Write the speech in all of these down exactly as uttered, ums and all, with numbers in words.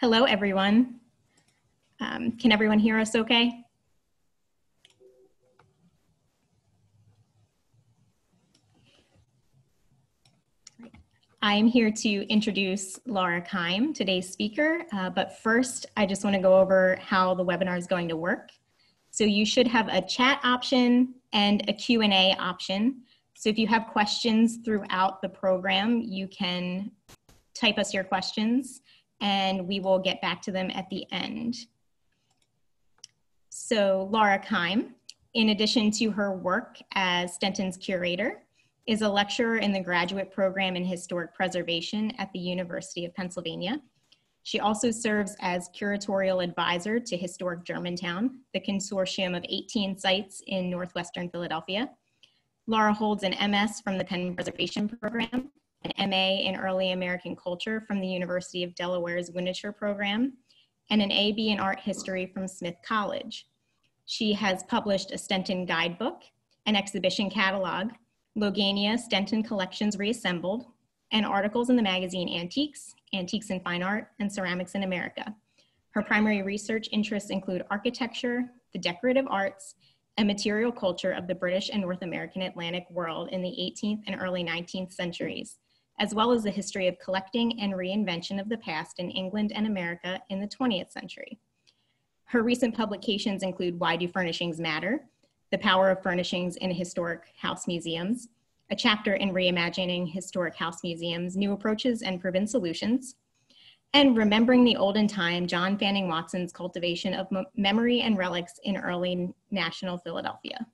Hello, everyone. Um, can everyone hear us okay? I am here to introduce Laura Keim, today's speaker, uh, but first I just want to go over how the webinar is going to work. So you should have a chat option and a Q and A option. So if you have questions throughout the program, you can type us your questions and we will get back to them at the end. So Laura Keim, in addition to her work as Stenton's curator, is a lecturer in the graduate program in historic preservation at the University of Pennsylvania. She also serves as curatorial advisor to Historic Germantown, the consortium of eighteen sites in Northwestern Philadelphia. Laura holds an M S from the Penn Preservation Program, an M A in Early American Culture from the University of Delaware's Winterthur Program, and an A B in Art History from Smith College. She has published a Stenton guidebook, an exhibition catalog, Logania Stenton Collections Reassembled, and articles in the magazine Antiques, Antiques and Fine Art, and Ceramics in America. Her primary research interests include architecture, the decorative arts, and material culture of the British and North American Atlantic world in the eighteenth and early nineteenth centuries, as well as the history of collecting and reinvention of the past in England and America in the twentieth century. Her recent publications include Why Do Furnishings Matter? The Power of Furnishings in Historic House Museums, a chapter in Reimagining Historic House Museums, New Approaches and Proven Solutions, and Remembering the Olden Time, John Fanning Watson's Cultivation of Memory and Relics in Early National Philadelphia,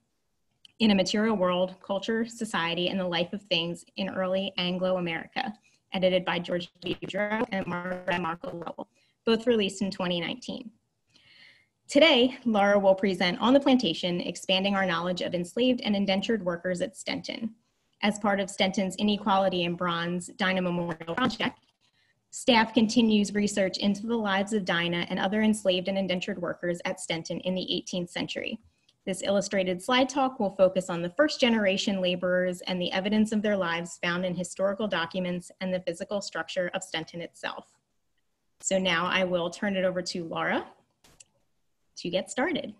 in a Material World, Culture, Society, and the Life of Things in Early Anglo-America, edited by George Boudreau and Marco Lowell, both released in twenty nineteen. Today, Laura will present On the Plantation, Expanding Our Knowledge of Enslaved and Indentured Workers at Stenton. As part of Stenton's Inequality in Bronze, Dinah Memorial Project, staff continues research into the lives of Dinah and other enslaved and indentured workers at Stenton in the eighteenth century. This illustrated slide talk will focus on the first generation laborers and the evidence of their lives found in historical documents and the physical structure of Stenton itself. So now I will turn it over to Laura to get started.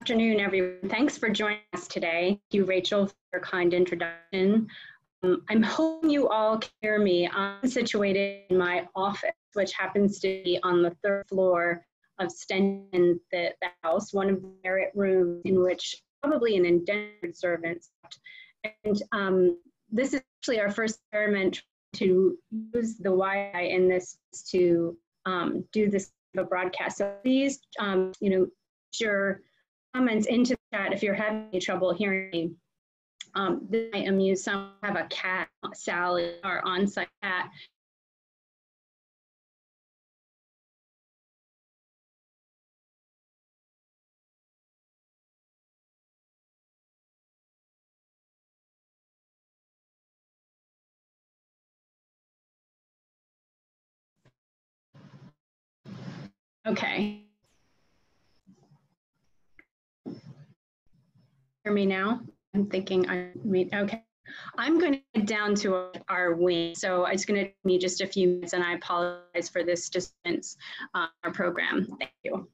Good afternoon, everyone. Thanks for joining us today. Thank you, Rachel, for your kind introduction. Um, I'm hoping you all can hear me. I'm situated in my office, which happens to be on the third floor of Stenton, the, the house, one of the Merritt rooms in which probably an indentured servant slept. And um, this is actually our first experiment to use the Wi-Fi in this to Um, do this a broadcast. So please, um, you know, put your comments into the chat if you're having any trouble hearing me. Um, this might amuse some. I have a cat, Sally, our on-site cat. Okay. Hear me now? I'm thinking I mean, okay. I'm going to get down to our wing, so it's going to take me just a few minutes, and I apologize for this distance on uh, our program. Thank you.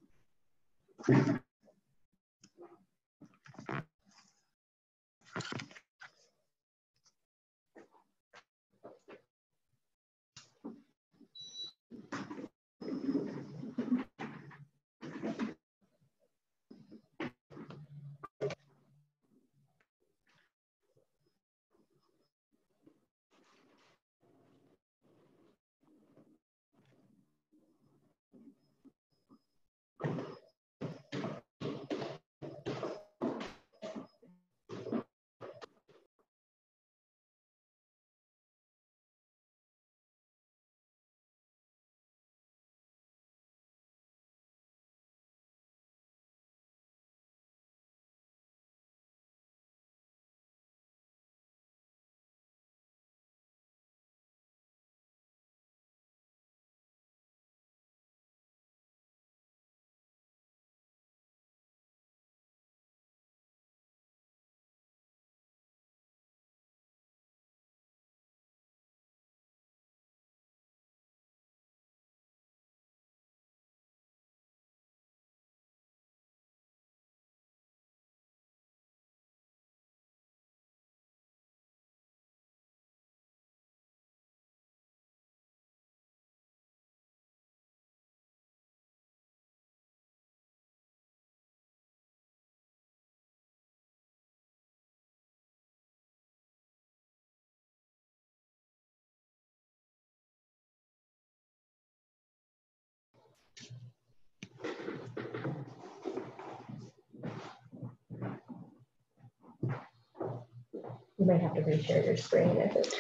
you might have to reshare your screen if it's...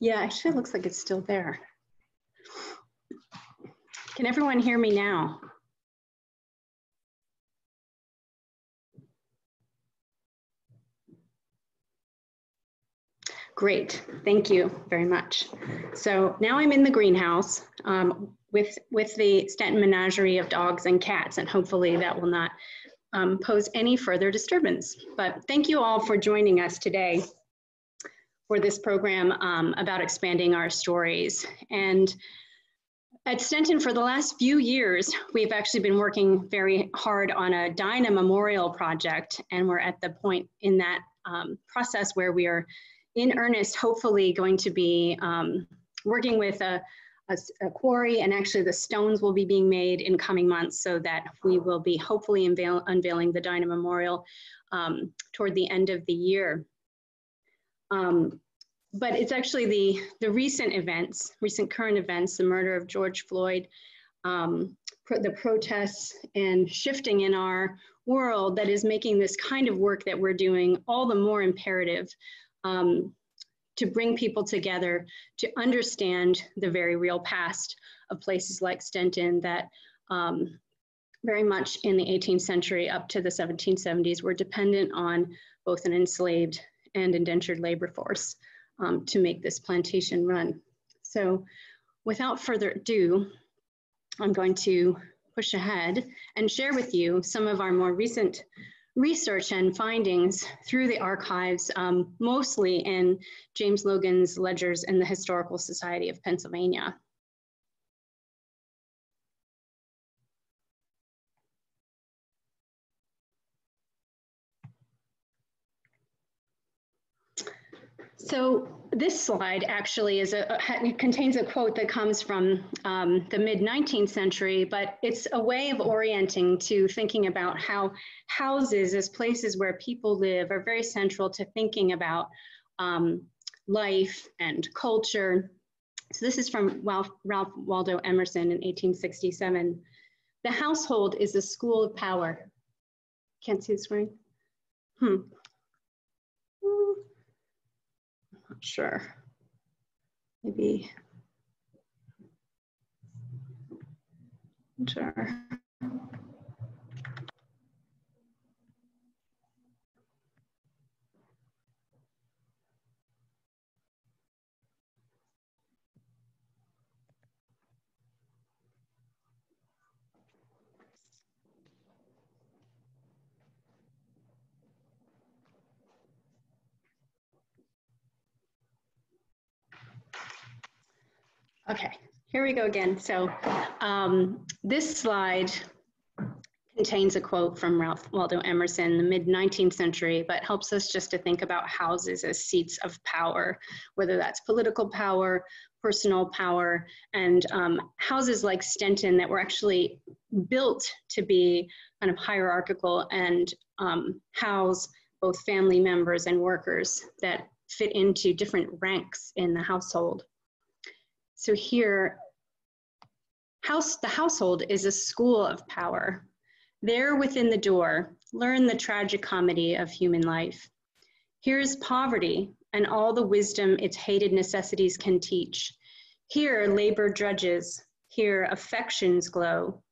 Yeah, actually it looks like it's still there. Can everyone hear me now? Great, thank you very much. So now I'm in the greenhouse um, with, with the Stenton menagerie of dogs and cats, and hopefully that will not um, pose any further disturbance. But thank you all for joining us today for this program um, about expanding our stories. And at Stenton, for the last few years, we've actually been working very hard on a Dinah Memorial Project, and we're at the point in that um, process where we are in earnest, hopefully going to be um, working with a, a, a quarry, and actually the stones will be being made in coming months so that we will be hopefully unveil, unveiling the Dinah Memorial um, toward the end of the year. Um, but it's actually the, the recent events, recent current events, the murder of George Floyd, um, pro the protests and shifting in our world that is making this kind of work that we're doing all the more imperative. Um, to bring people together to understand the very real past of places like Stenton that um, very much in the eighteenth century up to the seventeen seventies were dependent on both an enslaved and indentured labor force um, to make this plantation run. So without further ado, I'm going to push ahead and share with you some of our more recent research and findings through the archives, um, mostly in James Logan's ledgers in the Historical Society of Pennsylvania. So this slide actually is a, it contains a quote that comes from um, the mid nineteenth century, but it's a way of orienting to thinking about how houses as places where people live are very central to thinking about um, life and culture. So this is from Ralph, Ralph Waldo Emerson in eighteen sixty-seven. The household is a school of power. Can't see the screen? Hmm. Sure, maybe, sure. Okay, here we go again. So um, this slide contains a quote from Ralph Waldo Emerson, the mid nineteenth century, but helps us just to think about houses as seats of power, whether that's political power, personal power, and um, houses like Stenton that were actually built to be kind of hierarchical and um, house both family members and workers that fit into different ranks in the household. So here, house, the household is a school of power. There within the door, learn the tragic comedy of human life. Here is poverty and all the wisdom its hated necessities can teach. Here labor drudges, here affections glow.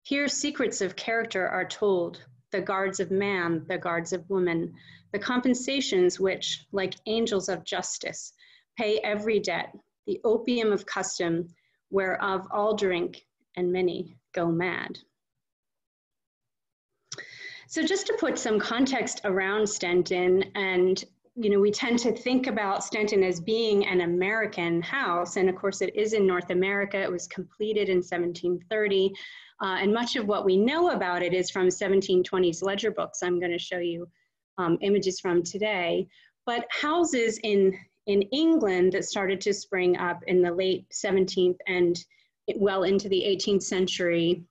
Here secrets of character are told, the guards of man, the guards of woman, the compensations which, like angels of justice, pay every debt, the opium of custom, whereof all drink and many go mad. So just to put some context around Stenton, and you know, we tend to think about Stenton as being an American house, and of course it is in North America. It was completed in seventeen thirty, uh, and much of what we know about it is from seventeen twenties ledger books. I'm going to show you um, images from today, but houses in in England that started to spring up in the late seventeenth and well into the eighteenth century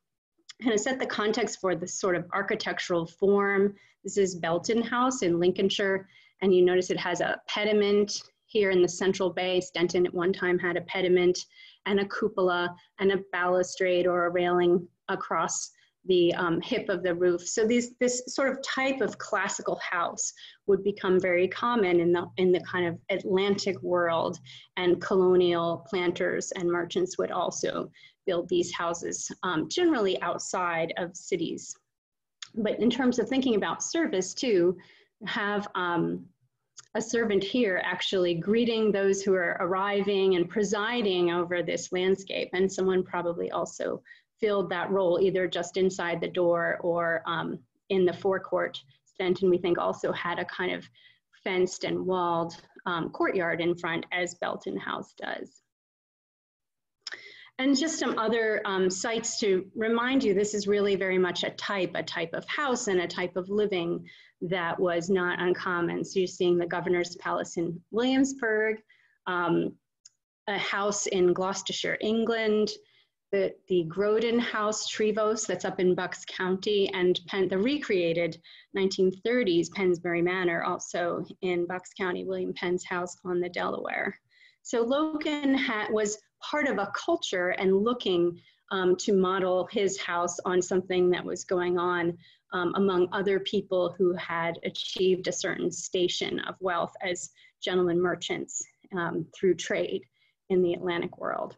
kind of set the context for this sort of architectural form. This is Belton House in Lincolnshire, and you notice it has a pediment here in the central bay. Stenton at one time had a pediment and a cupola and a balustrade or a railing across the um, hip of the roof. So these, this sort of type of classical house would become very common in the, in the kind of Atlantic world, and colonial planters and merchants would also build these houses, um, generally outside of cities. But in terms of thinking about service too, have um, a servant here actually greeting those who are arriving and presiding over this landscape. And someone probably also filled that role, either just inside the door or um, in the forecourt. Stenton, we think, also had a kind of fenced and walled um, courtyard in front, as Belton House does. And just some other um, sites to remind you, this is really very much a type, a type of house and a type of living that was not uncommon. So you're seeing the Governor's Palace in Williamsburg, um, a house in Gloucestershire, England, the, the Grodin House, Trevose, that's up in Bucks County, and Penn, the recreated nineteen thirties Pennsbury Manor, also in Bucks County, William Penn's house on the Delaware. So Logan ha was part of a culture and looking um, to model his house on something that was going on um, among other people who had achieved a certain station of wealth as gentlemen merchants um, through trade in the Atlantic world.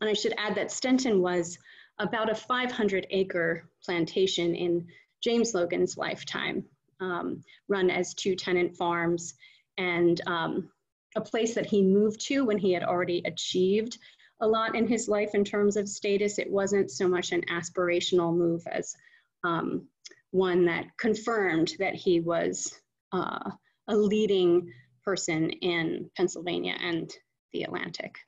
And I should add that Stenton was about a five hundred acre plantation in James Logan's lifetime, um, run as two tenant farms, and um, a place that he moved to when he had already achieved a lot in his life in terms of status. It wasn't so much an aspirational move as um, one that confirmed that he was uh, a leading person in Pennsylvania and the Atlantic.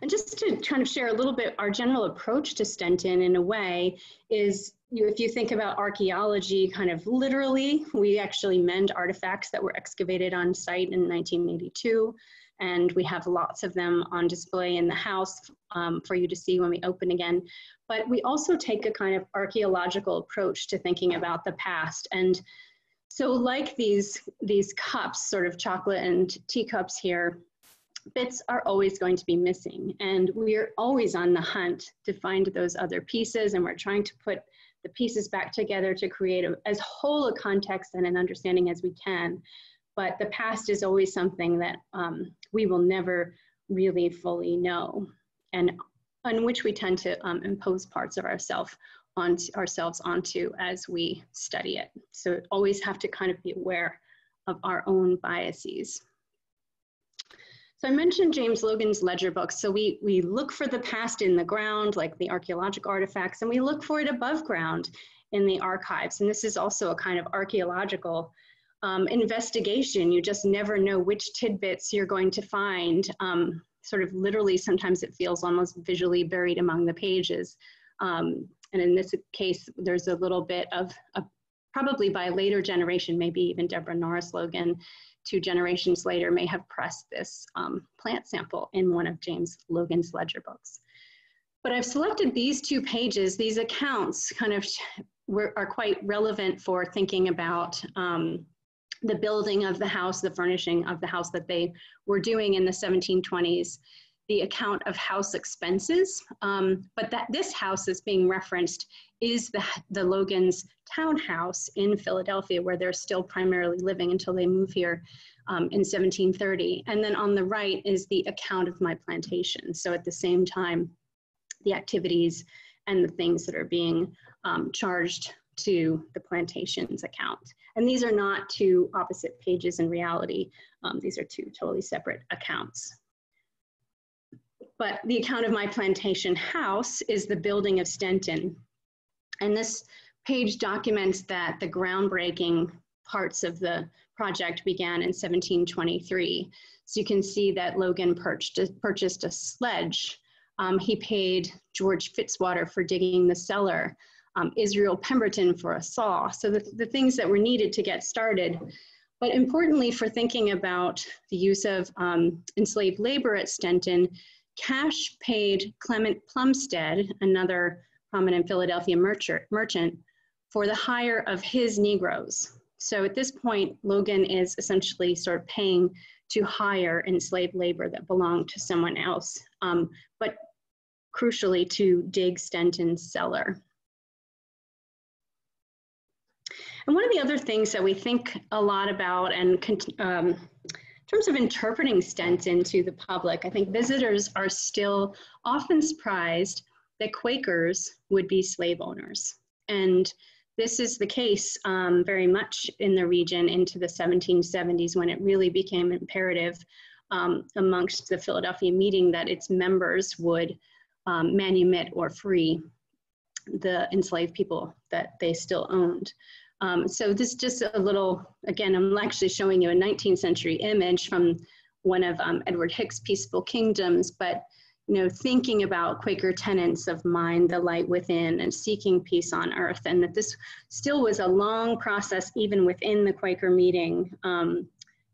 And just to kind of share a little bit our general approach to Stenton in a way is, you, if you think about archaeology kind of literally, we actually mend artifacts that were excavated on site in nineteen eighty-two, and we have lots of them on display in the house um, for you to see when we open again. But we also take a kind of archaeological approach to thinking about the past. And so like these, these cups, sort of chocolate and teacups here, bits are always going to be missing, and we're always on the hunt to find those other pieces, and we're trying to put the pieces back together to create a, as whole a context and an understanding as we can. But the past is always something that um, we will never really fully know, and on which we tend to um, impose parts of ourselves on ourselves onto as we study it. So always have to kind of be aware of our own biases. So I mentioned James Logan's ledger books. So we, we look for the past in the ground, like the archaeological artifacts, and we look for it above ground in the archives. And this is also a kind of archaeological um, investigation. You just never know which tidbits you're going to find. Um, sort of literally, sometimes it feels almost visually buried among the pages. Um, and in this case, there's a little bit of, a, probably by a later generation, maybe even Deborah Norris Logan, two generations later, may have pressed this um, plant sample in one of James Logan's ledger books. But I've selected these two pages. These accounts kind of were, are quite relevant for thinking about um, the building of the house, the furnishing of the house that they were doing in the seventeen twenties, the account of house expenses. Um, but that this house is being referenced is the, the Logan's townhouse in Philadelphia, where they're still primarily living until they move here um, in seventeen thirty. And then on the right is the account of my plantation. So at the same time, the activities and the things that are being um, charged to the plantation's account. And these are not two opposite pages in reality. Um, these are two totally separate accounts. But the account of my plantation house is the building of Stenton. And this page documents that the groundbreaking parts of the project began in seventeen twenty-three. So you can see that Logan purchased a sledge. Um, he paid George Fitzwater for digging the cellar, um, Israel Pemberton for a saw. So the, the things that were needed to get started. But importantly, for thinking about the use of um, enslaved labor at Stenton, cash paid Clement Plumstead, another prominent Philadelphia merchant, merchant for the hire of his Negroes. So at this point, Logan is essentially sort of paying to hire enslaved labor that belonged to someone else, um, but crucially to dig Stenton's cellar. And one of the other things that we think a lot about, and um, in terms of interpreting Stenton to the public, I think visitors are still often surprised that Quakers would be slave owners. And this is the case um, very much in the region into the seventeen seventies, when it really became imperative um, amongst the Philadelphia meeting that its members would um, manumit or free the enslaved people that they still owned. Um, so this is just a little, again, I'm actually showing you a nineteenth century image from one of um, Edward Hicks' Peaceful Kingdoms, but you know, thinking about Quaker tenets of mind, the light within, and seeking peace on earth, and that this still was a long process, even within the Quaker meeting, um,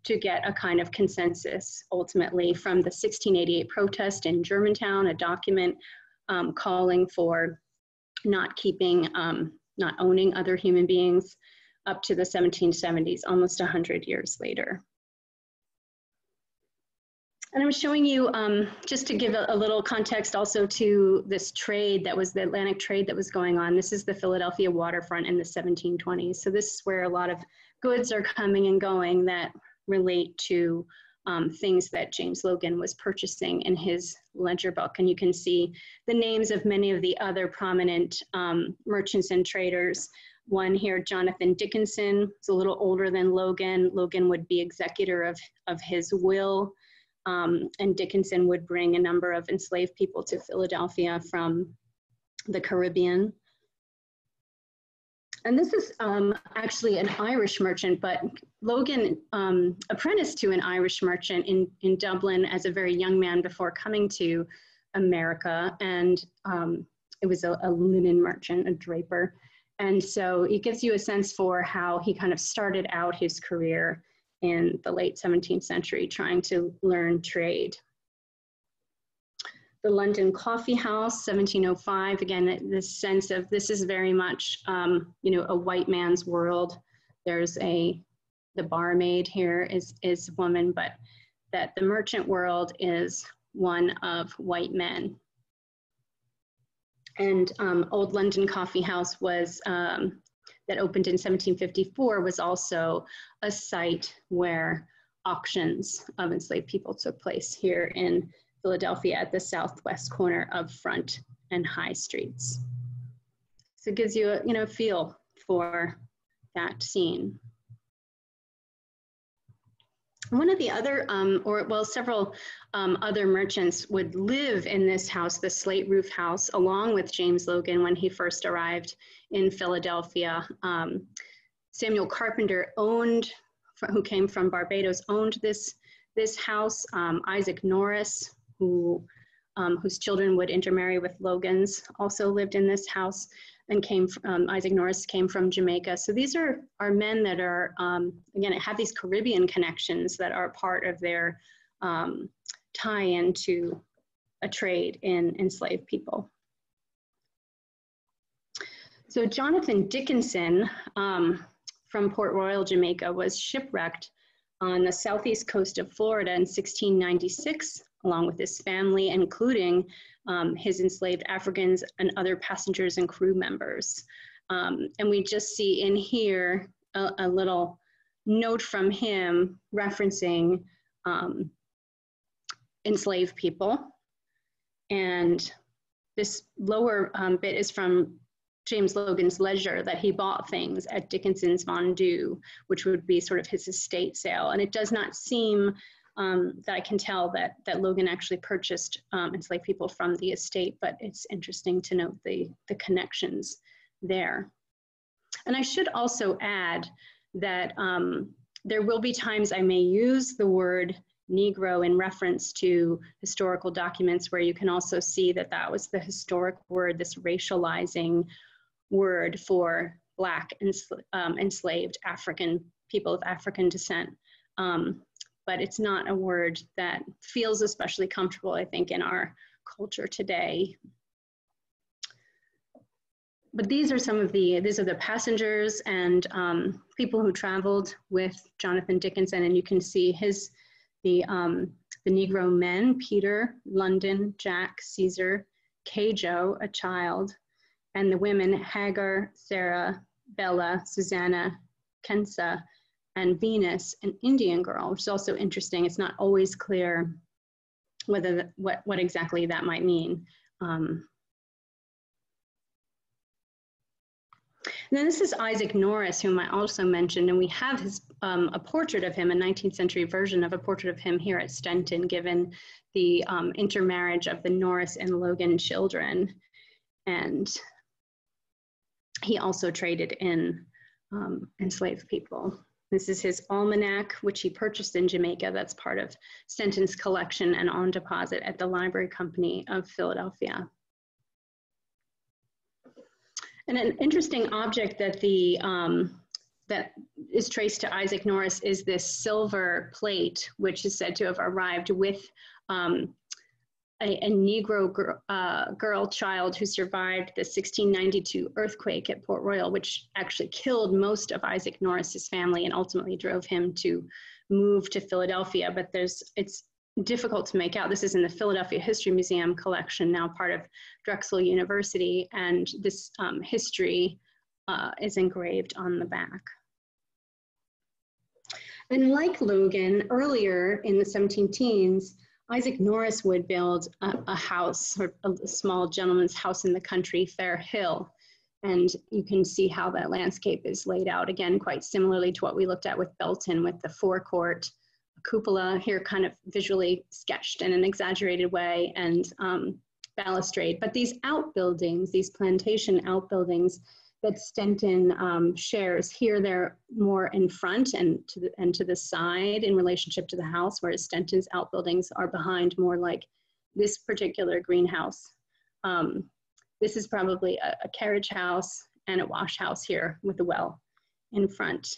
to get a kind of consensus, ultimately, from the sixteen eighty-eight protest in Germantown, a document um, calling for not keeping, um, not owning other human beings, up to the seventeen seventies, almost one hundred years later. And I'm showing you, um, just to give a, a little context also to this trade that was the Atlantic trade that was going on. This is the Philadelphia waterfront in the seventeen twenties. So this is where a lot of goods are coming and going that relate to um, things that James Logan was purchasing in his ledger book. And you can see the names of many of the other prominent um, merchants and traders. One here, Jonathan Dickinson, is a little older than Logan. Logan would be executor of, of his will. Um, and Dickinson would bring a number of enslaved people to Philadelphia from the Caribbean. And this is um, actually an Irish merchant, but Logan um, apprenticed to an Irish merchant in, in Dublin as a very young man before coming to America. And um, it was a, a linen merchant, a draper. And so it gives you a sense for how he kind of started out his career in the late seventeenth century, trying to learn trade. The London Coffee House, seventeen oh five, again, this sense of this is very much, um, you know, a white man's world. There's a, the barmaid here is, is woman, but that the merchant world is one of white men. And um, Old London Coffee House was, um, that opened in seventeen fifty-four, was also a site where auctions of enslaved people took place here in Philadelphia at the southwest corner of Front and High Streets. So it gives you a, you know, feel for that scene. One of the other, um, or well, several um, other merchants would live in this house, the slate roof house, along with James Logan when he first arrived in Philadelphia. Um, Samuel Carpenter owned, who came from Barbados, owned this, this house. Um, Isaac Norris, who, um, whose children would intermarry with Logan's, also lived in this house, and came from, um, Isaac Norris came from Jamaica. So these are, are men that are, um, again, have these Caribbean connections that are part of their um, tie-in to a trade in enslaved people. So Jonathan Dickinson um, from Port Royal, Jamaica, was shipwrecked on the southeast coast of Florida in sixteen ninety-six, along with his family, including um, his enslaved Africans and other passengers and crew members. Um, and we just see in here a, a little note from him referencing um, enslaved people. And this lower um, bit is from James Logan's ledger that he bought things at Dickinson's Vendue, which would be sort of his estate sale. And it does not seem Um, that I can tell that, that Logan actually purchased um, enslaved people from the estate, but it's interesting to note the, the connections there. And I should also add that um, there will be times I may use the word Negro in reference to historical documents where you can also see that that was the historic word, this racializing word for Black ensl- um, enslaved African people of African descent. Um, But it's not a word that feels especially comfortable, I think, in our culture today. But these are some of the, these are the passengers and um, people who traveled with Jonathan Dickinson, and you can see his, the, um, the Negro men, Peter, London, Jack, Caesar, Cajo, a child, and the women, Hagar, Sarah, Bella, Susanna, Kensa, and Venus, an Indian girl, which is also interesting. It's not always clear whether the, what, what exactly that might mean. Um, And then this is Isaac Norris, whom I also mentioned, and we have his, um, a portrait of him, a nineteenth century version of a portrait of him here at Stenton, given the um, intermarriage of the Norris and Logan children. And he also traded in um, enslaved people. This is his almanac, which he purchased in Jamaica. That's part of Stenton's collection and on deposit at the Library Company of Philadelphia. And an interesting object that, the, um, that is traced to Isaac Norris is this silver plate, which is said to have arrived with um, a, a Negro gr uh, girl child who survived the sixteen ninety-two earthquake at Port Royal, which actually killed most of Isaac Norris's family and ultimately drove him to move to Philadelphia. But there's, it's difficult to make out. This is in the Philadelphia History Museum collection, now part of Drexel University, and this um, history uh, is engraved on the back. And like Logan, earlier in the seventeen teens, Isaac Norris would build a, a house, or a small gentleman's house in the country, Fair Hill. And you can see how that landscape is laid out, again, quite similarly to what we looked at with Belton, with the forecourt, cupola here kind of visually sketched in an exaggerated way, and um, balustrade. But these outbuildings, these plantation outbuildings that Stenton um, shares here, they're more in front and to, the, and to the side in relationship to the house, whereas Stenton's outbuildings are behind, more like this particular greenhouse. Um, this is probably a, a carriage house and a wash house here with a well in front.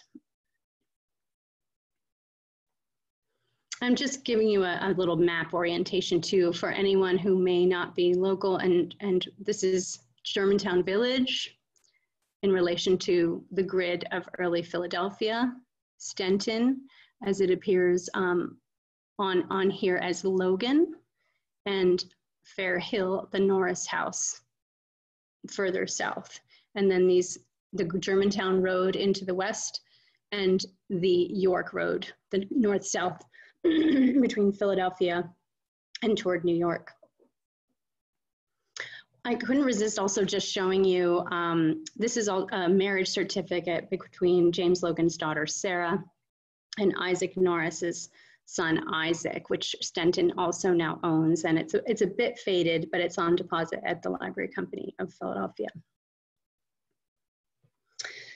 I'm just giving you a, a little map orientation too for anyone who may not be local, and, and this is Germantown Village in relation to the grid of early Philadelphia, Stenton as it appears um, on, on here as Logan, and Fair Hill, the Norris house further south. And then these, the Germantown Road into the west and the York Road, the north-south between Philadelphia and toward New York. I couldn't resist also just showing you, um, this is all a marriage certificate between James Logan's daughter, Sarah, and Isaac Norris's son, Isaac, which Stenton also now owns. And it's a, it's a bit faded, but it's on deposit at the Library Company of Philadelphia.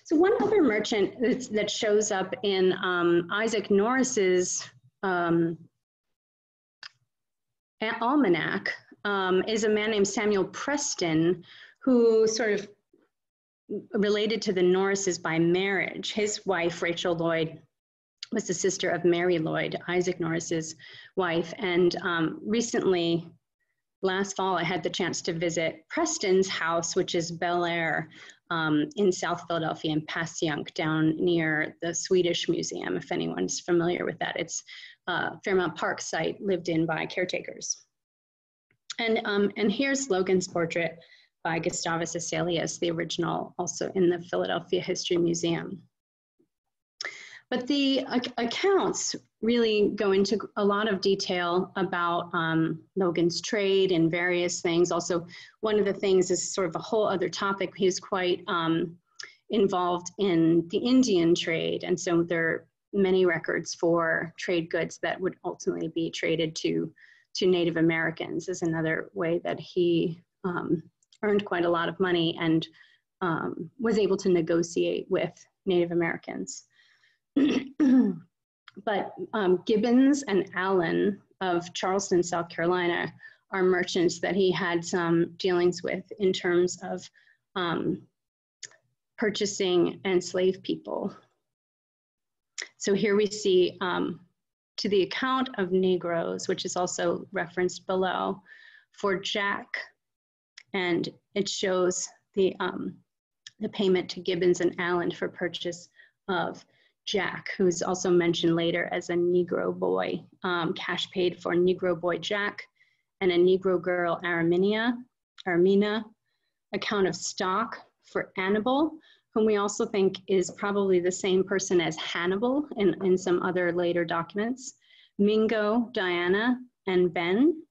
So one other merchant that shows up in um, Isaac Norris's Um, almanac um, is a man named Samuel Preston, who sort of related to the Norrises by marriage. His wife, Rachel Lloyd, was the sister of Mary Lloyd, Isaac Norris's wife. And um, recently, last fall, I had the chance to visit Preston's house, which is Bel Air, Um, in South Philadelphia, in Passyunk, down near the Swedish Museum, if anyone's familiar with that. It's a uh, Fairmount Park site lived in by caretakers. And, um, and here's Logan's portrait by Gustavus Hesselius, the original, also in the Philadelphia History Museum. But the ac accounts really go into a lot of detail about um, Logan's trade and various things. Also, one of the things is sort of a whole other topic. He was quite um, involved in the Indian trade. And so there are many records for trade goods that would ultimately be traded to, to Native Americans, is another way that he um, earned quite a lot of money and um, was able to negotiate with Native Americans. But um, Gibbons and Allen of Charleston, South Carolina, are merchants that he had some dealings with in terms of um, purchasing enslaved people. So here we see um, to the account of Negroes, which is also referenced below, for Jack, and it shows the, um, the payment to Gibbons and Allen for purchase of Jack, who's also mentioned later as a Negro boy, um, cash paid for Negro boy Jack, and a Negro girl Arminia, Armina, account of stock for Hannibal, whom we also think is probably the same person as Hannibal in, in some other later documents, Mingo, Diana, and Ben,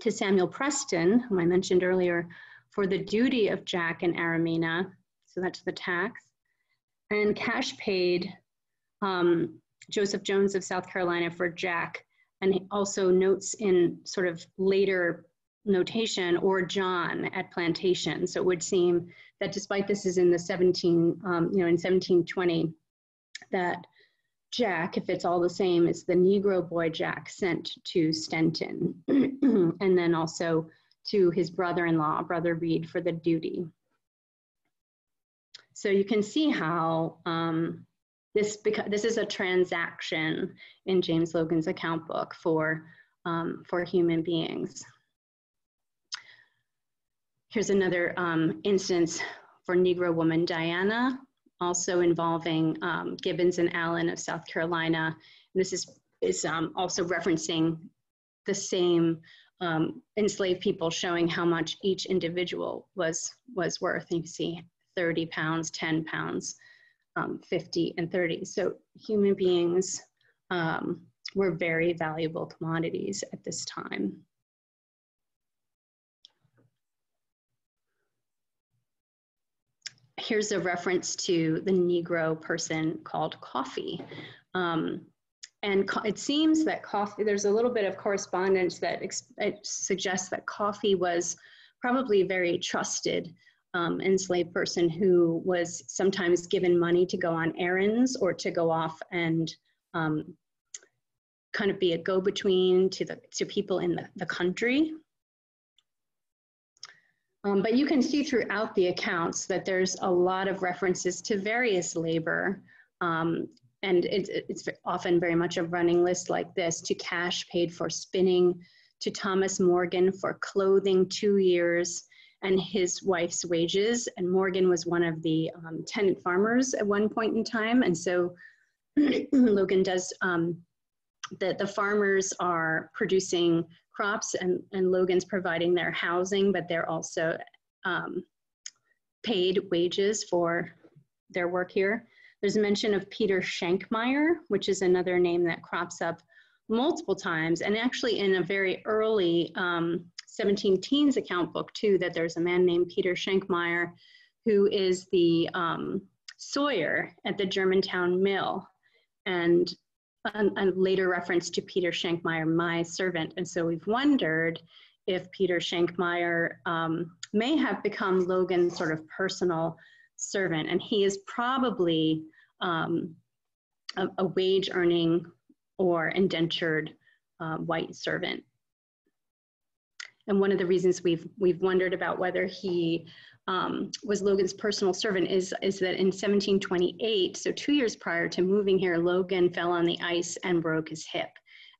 to Samuel Preston, whom I mentioned earlier, for the duty of Jack and Aramina, so that's the tax, and cash paid um, Joseph Jones of South Carolina for Jack, and also notes in sort of later notation, or John at plantation. So it would seem that despite this is in the seventeen, um, you know, in seventeen twenty, that Jack, if it's all the same, is the Negro boy Jack sent to Stenton, and then also to his brother-in-law, Brother Reed, for the duty. So you can see how um, this, this is a transaction in James Logan's account book for, um, for human beings. Here's another um, instance for Negro woman Diana, also involving um, Gibbons and Allen of South Carolina. And this is, is um, also referencing the same um, enslaved people, showing how much each individual was, was worth. And you can see thirty pounds, ten pounds, um, fifty, and thirty. So human beings um, were very valuable commodities at this time. Here's a reference to the Negro person called Coffee. Um, and co it seems that Coffee, there's a little bit of correspondence that suggests that Coffee was probably a very trusted um, enslaved person who was sometimes given money to go on errands or to go off and um, kind of be a go-between to, the, to people in the, the country. Um, but you can see throughout the accounts that there's a lot of references to various labor, um, and it's, it's often very much a running list like this, to cash paid for spinning, to Thomas Morgan for clothing two years and his wife's wages. And Morgan was one of the um, tenant farmers at one point in time. And so Logan does, um, the, the farmers are producing crops, and, and Logan's providing their housing, but they're also um, paid wages for their work here. There's a mention of Peter Schenkmeyer, which is another name that crops up multiple times, and actually in a very early um, seventeen teens account book too, that there's a man named Peter Schenkmeyer who is the um, sawyer at the Germantown mill, and a later reference to Peter Schenkmeyer, my servant. And so we've wondered if Peter Schenkmeyer um, may have become Logan's sort of personal servant. And he is probably um, a, a wage earning or indentured uh, white servant. And one of the reasons we've, we've wondered about whether he Um, was Logan's personal servant is, is that in seventeen twenty-eight, so two years prior to moving here, Logan fell on the ice and broke his hip.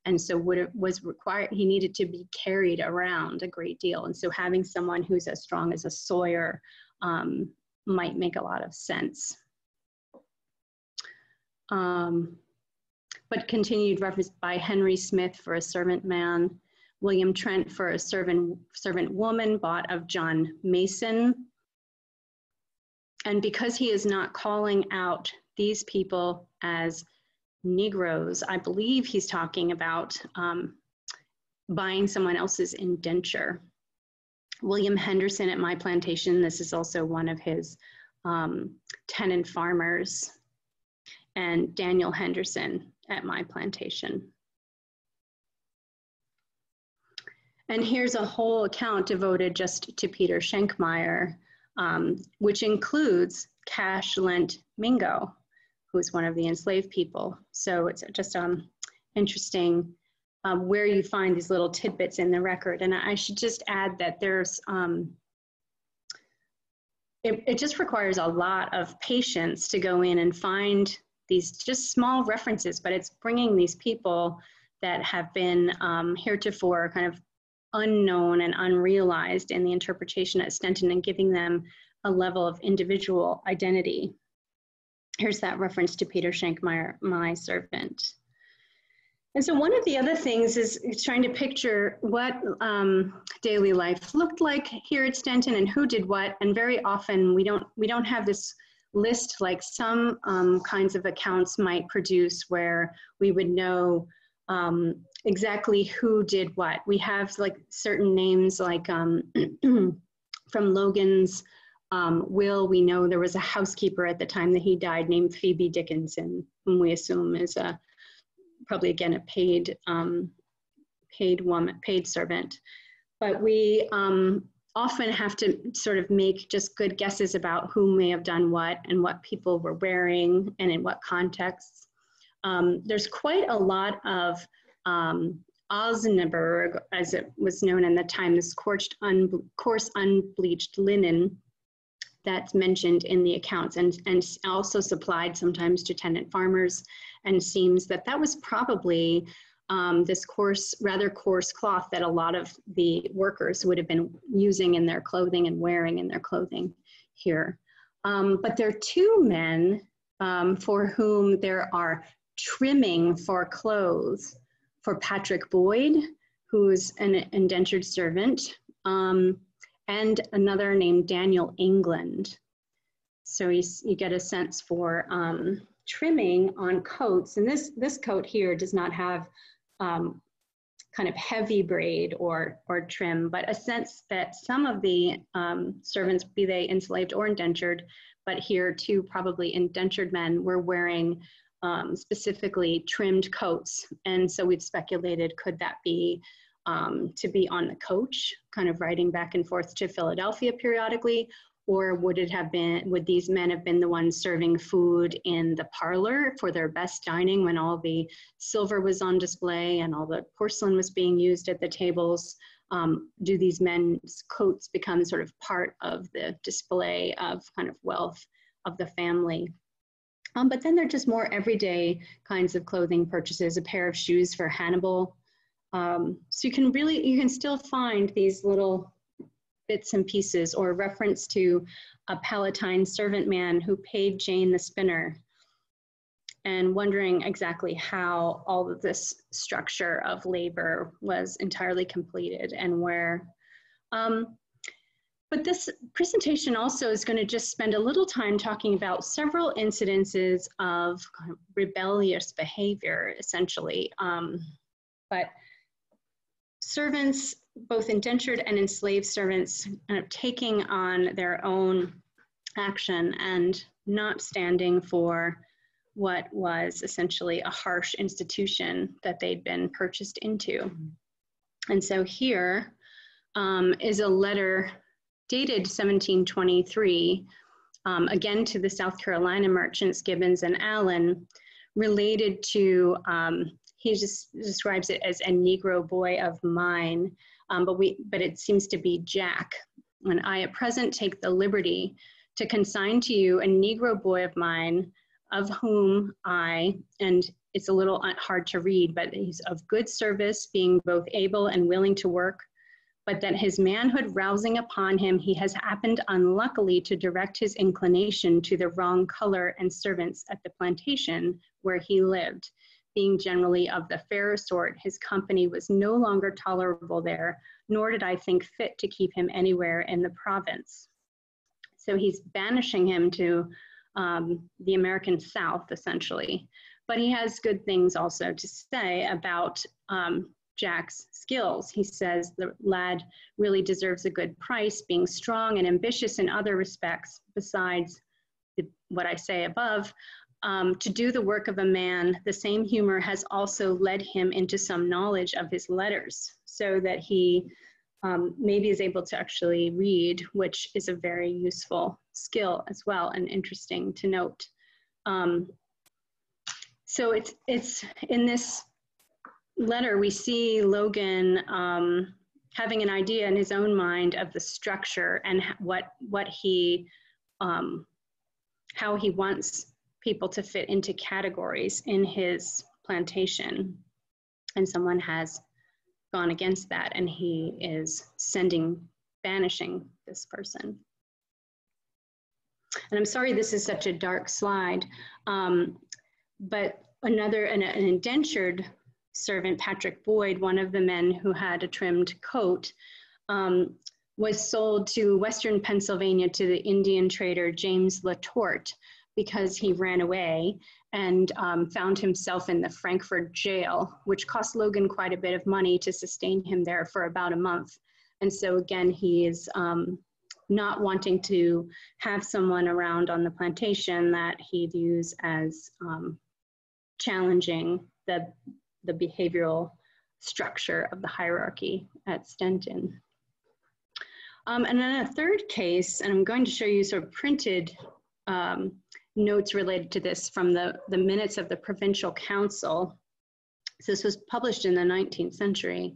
And so what it was required, he needed to be carried around a great deal. And so having someone who's as strong as a sawyer um, might make a lot of sense. Um, but continued reference by Henry Smith for a servant man, William Trent for a servant, servant woman bought of John Mason. And because he is not calling out these people as Negroes, I believe he's talking about um, buying someone else's indenture. William Henderson at my plantation, this is also one of his um, tenant farmers, and Daniel Henderson at my plantation. And here's a whole account devoted just to Peter Schenkmeyer, Um, which includes cash lent Mingo, who is one of the enslaved people. So it's just um, interesting um, where you find these little tidbits in the record. And I should just add that there's, um, it, it just requires a lot of patience to go in and find these just small references, but it's bringing these people that have been um, heretofore kind of unknown and unrealized in the interpretation at Stenton and giving them a level of individual identity. Here's that reference to Peter Schenkmeyer, my servant. And so one of the other things is trying to picture what um, daily life looked like here at Stenton and who did what. And very often we don't, we don't have this list like some um, kinds of accounts might produce, where we would know um, exactly who did what. We have like certain names, like um, from Logan's um, will, we know there was a housekeeper at the time that he died named Phoebe Dickinson, whom we assume is a, probably again, a paid, um, paid woman, paid servant. But we um, often have to sort of make just good guesses about who may have done what and what people were wearing and in what contexts. Um, there's quite a lot of um, Osnaburg, as it was known at the time, this scorched, unble coarse, unbleached linen that's mentioned in the accounts and, and also supplied sometimes to tenant farmers, and seems that that was probably Um, this coarse, rather coarse cloth that a lot of the workers would have been using in their clothing and wearing in their clothing here. Um, but there are two men um, for whom there are trimming for clothes, for Patrick Boyd, who's an indentured servant, um, and another named Daniel England. So you, you get a sense for um, trimming on coats. And this, this coat here does not have Um, kind of heavy braid or, or trim, but a sense that some of the um, servants, be they enslaved or indentured, but here too probably indentured men, were wearing um, specifically trimmed coats. And so we've speculated, could that be um, to be on the coach, kind of riding back and forth to Philadelphia periodically, or would it have been, would these men have been the ones serving food in the parlor for their best dining when all the silver was on display and all the porcelain was being used at the tables? Um, do these men's coats become sort of part of the display of kind of wealth of the family? Um, but then they're just more everyday kinds of clothing purchases, a pair of shoes for Hannibal. Um, so you can really, you can still find these little bits and pieces, or reference to a Palatine servant man who paid Jane the spinner, and wondering exactly how all of this structure of labor was entirely completed and where. Um, but this presentation also is going to just spend a little time talking about several incidences of rebellious behavior, essentially. Um, but servants, both indentured and enslaved servants, kind of taking on their own action and not standing for what was essentially a harsh institution that they'd been purchased into. And so here um, is a letter dated seventeen twenty-three, um, again to the South Carolina merchants Gibbons and Allen, related to, um, he just describes it as a Negro boy of mine. Um, but, we, but it seems to be Jack. And I at present take the liberty to consign to you a Negro boy of mine, of whom I, and it's a little hard to read, but he's of good service, being both able and willing to work, but that his manhood rousing upon him, he has happened unluckily to direct his inclination to the wrong color and servants at the plantation where he lived. Being generally of the fairer sort, his company was no longer tolerable there, nor did I think fit to keep him anywhere in the province. So he's banishing him to um, the American South, essentially. But he has good things also to say about um, Jack's skills. He says the lad really deserves a good price, being strong and ambitious in other respects, besides the, what I say above. Um, to do the work of a man, the same humor has also led him into some knowledge of his letters, so that he um, maybe is able to actually read, which is a very useful skill as well and interesting to note. Um, so it's, it's in this letter we see Logan um, having an idea in his own mind of the structure and what, what he, um, how he wants people to fit into categories in his plantation, and someone has gone against that, and he is sending, banishing this person. And I'm sorry this is such a dark slide, um, but another, an, an indentured servant, Patrick Boyd, one of the men who had a trimmed coat, um, was sold to Western Pennsylvania to the Indian trader James LaTorte because he ran away and um, found himself in the Frankfurt jail, which cost Logan quite a bit of money to sustain him there for about a month. And so again, he is um, not wanting to have someone around on the plantation that he views as um, challenging the, the behavioral structure of the hierarchy at Stenton. Um, and then a third case, and I'm going to show you sort of printed um, notes related to this from the, the minutes of the provincial council. So this was published in the nineteenth century.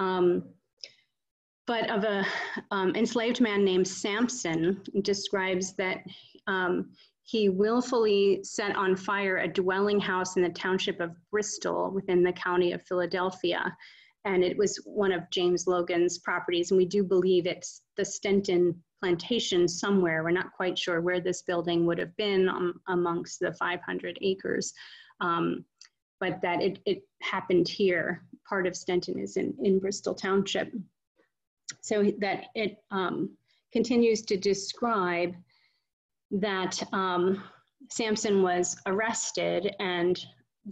Um, but of a um, enslaved man named Samson, describes that um, he willfully set on fire a dwelling house in the township of Bristol within the county of Philadelphia. And it was one of James Logan's properties. And we do believe it's the Stenton plantation somewhere. We're not quite sure where this building would have been um, amongst the five hundred acres, um, but that it, it happened here. Part of Stenton is in, in Bristol Township. So that it um, continues to describe that um, Samson was arrested, and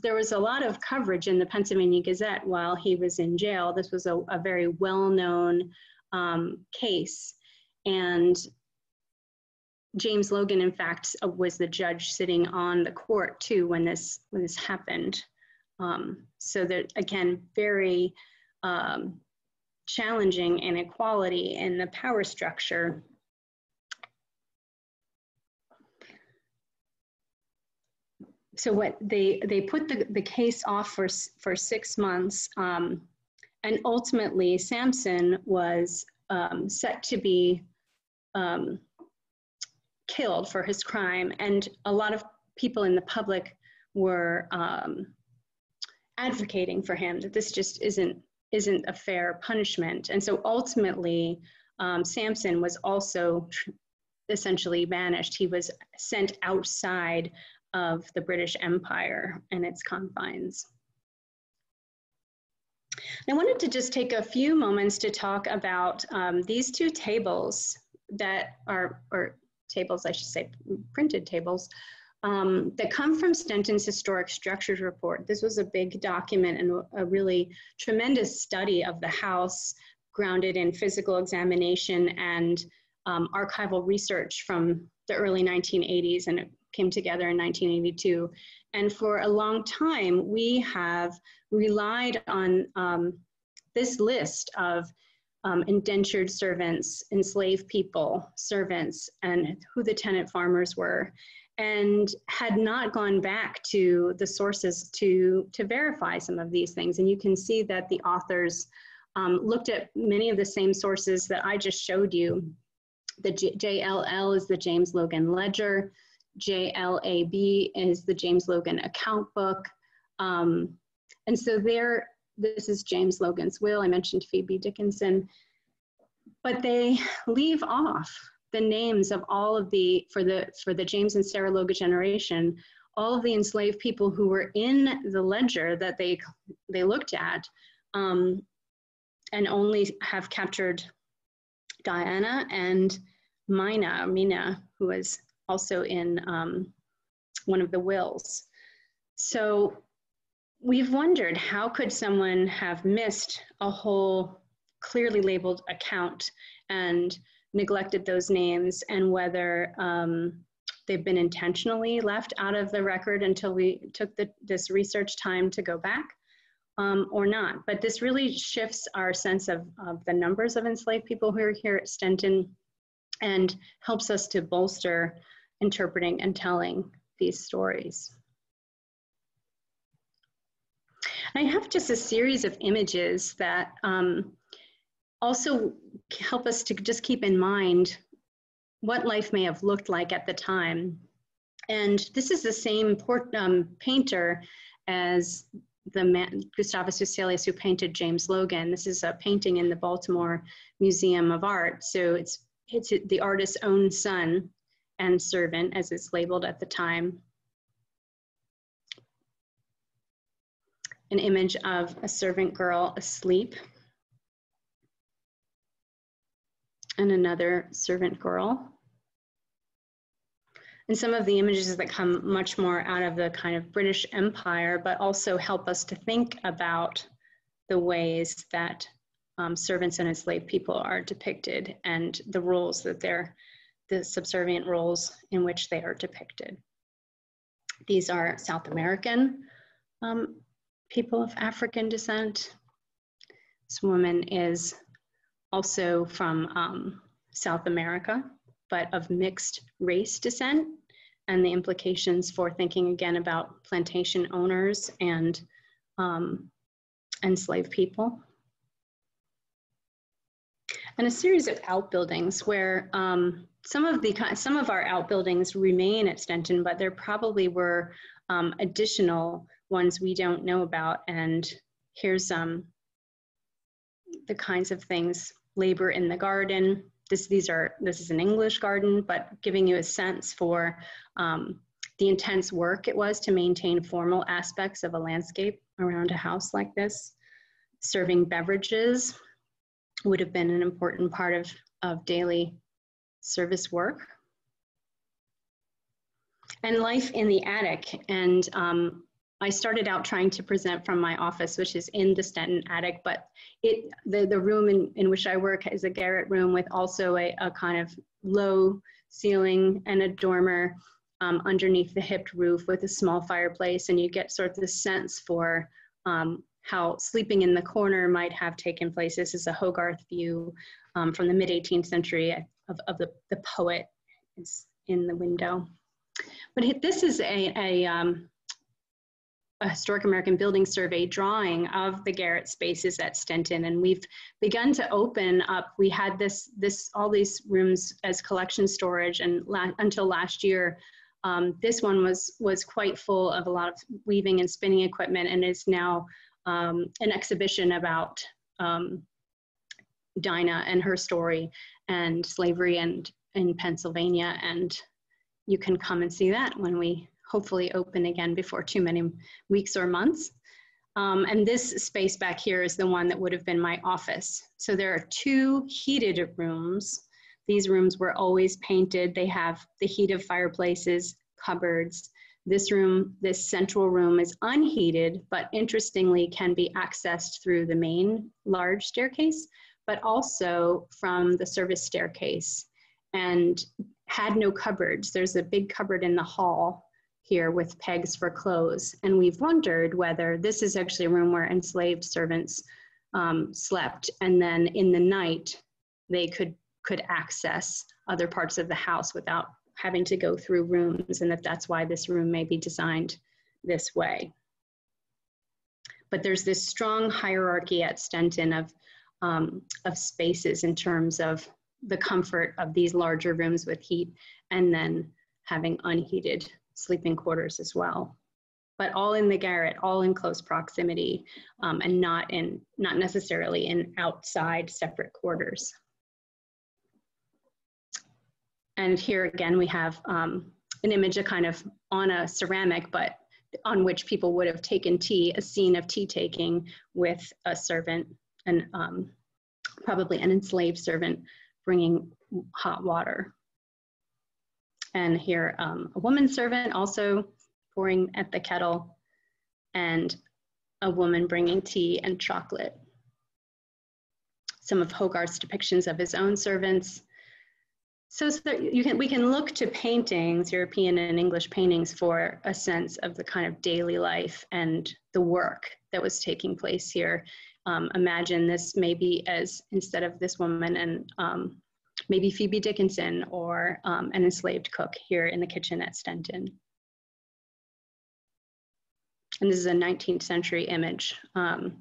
there was a lot of coverage in the Pennsylvania Gazette while he was in jail. This was a, a very well-known um, case. And James Logan, in fact, was the judge sitting on the court too when this, when this happened. Um, so that, again, very um, challenging inequality in the power structure. So what they, they put the, the case off for, for six months, um, and ultimately Samson was um, set to be um, killed for his crime. And a lot of people in the public were um, advocating for him that this just isn't, isn't a fair punishment. And so ultimately um, Samson was also essentially banished. He was sent outside of the British Empire and its confines. And I wanted to just take a few moments to talk about um, these two tables that are, or tables, I should say, printed tables, um, that come from Stenton's Historic Structures Report. This was a big document and a really tremendous study of the house, grounded in physical examination and um, archival research from the early nineteen eighties, and it came together in nineteen eighty-two. And for a long time, we have relied on um, this list of um, indentured servants, enslaved people, servants, and who the tenant farmers were, and had not gone back to the sources to, to verify some of these things. And you can see that the authors um, looked at many of the same sources that I just showed you. The J L L is the James Logan Ledger. J L A B is the James Logan account book. Um, and so there, this is James Logan's will. I mentioned Phoebe Dickinson. But they leave off the names of all of the, for the, for the James and Sarah Logan generation, all of the enslaved people who were in the ledger that they, they looked at, um, and only have captured Diana and Mina, Mina, who was also in um, one of the wills. So we've wondered, how could someone have missed a whole clearly labeled account and neglected those names, and whether um, they've been intentionally left out of the record until we took the, this research time to go back um, or not. But this really shifts our sense of, of the numbers of enslaved people who are here at Stenton, and helps us to bolster interpreting and telling these stories. I have just a series of images that um, also help us to just keep in mind what life may have looked like at the time. And this is the same port, um, painter as the man, Gustavus Hesselius, who painted James Logan. This is a painting in the Baltimore Museum of Art. So it's It's the artist's own son and servant, as it's labeled at the time. An image of a servant girl asleep. and another servant girl. And some of the images that come much more out of the kind of British Empire, but also help us to think about the ways that um, servants and enslaved people are depicted and the roles that they're, the subservient roles in which they are depicted. These are South American um, people of African descent. This woman is also from um, South America, but of mixed race descent, and the implications for thinking again about plantation owners and um, enslaved people. And a series of outbuildings where um, some of the some of our outbuildings remain at Stenton, but there probably were um, additional ones we don't know about. And here's um, the kinds of things: labor in the garden. This, these are, this is an English garden, but giving you a sense for um, the intense work it was to maintain formal aspects of a landscape around a house like this. Serving beverages would have been an important part of, of daily service work. And life in the attic. And um, I started out trying to present from my office, which is in the Stenton attic, but it, the, the room in, in which I work is a garret room with also a, a kind of low ceiling and a dormer um, underneath the hipped roof with a small fireplace. And you get sort of the sense for um, how sleeping in the corner might have taken place. This is a Hogarth view um, from the mid eighteenth century of, of the, the poet is in the window. But this is a, a um, a Historic American Building Survey drawing of the garret spaces at Stenton, and we've begun to open up. We had this, this all these rooms as collection storage, and la until last year, um, this one was, was quite full of a lot of weaving and spinning equipment, and is now um, an exhibition about um, Dinah and her story and slavery and in Pennsylvania, and you can come and see that when we hopefully open again before too many weeks or months. Um, and this space back here is the one that would have been my office. So there are two heated rooms. These rooms were always painted. They have the heat of fireplaces, cupboards. This room, this central room is unheated, but interestingly can be accessed through the main large staircase, but also from the service staircase, and had no cupboards. There's a big cupboard in the hall here with pegs for clothes. And we've wondered whether this is actually a room where enslaved servants um, slept, and then in the night, they could, could access other parts of the house without having to go through rooms, and that that's why this room may be designed this way. But there's this strong hierarchy at Stenton of, um, of spaces in terms of the comfort of these larger rooms with heat, and then having unheated sleeping quarters as well, but all in the garret, all in close proximity, um, and not in, not necessarily in outside separate quarters. And here again, we have um, an image of kind of on a ceramic, but on which people would have taken tea, a scene of tea taking with a servant, and um, probably an enslaved servant bringing hot water. And here, um, a woman servant also pouring at the kettle, and a woman bringing tea and chocolate. Some of Hogarth's depictions of his own servants. So, so that you can, we can look to paintings, European and English paintings, for a sense of the kind of daily life and the work that was taking place here. Um, imagine this maybe as, instead of this woman and um, maybe Phoebe Dickinson or um, an enslaved cook here in the kitchen at Stenton. And this is a nineteenth century image, um,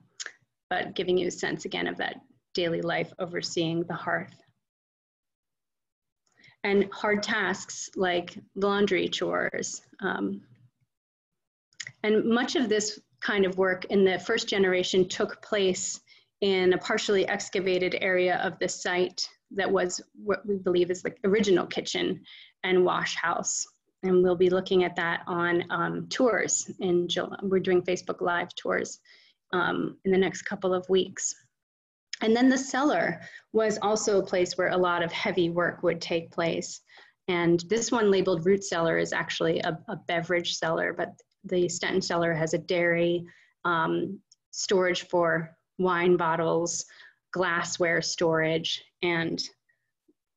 but giving you a sense again of that daily life overseeing the hearth. And hard tasks like laundry chores. Um, and much of this kind of work in the first generation took place in a partially excavated area of the site that was what we believe is the original kitchen and wash house. And we'll be looking at that on um, tours in July. We're doing Facebook Live tours um, in the next couple of weeks. And then the cellar was also a place where a lot of heavy work would take place. And this one labeled root cellar is actually a, a beverage cellar, but the Stenton cellar has a dairy, um, storage for wine bottles, glassware storage, and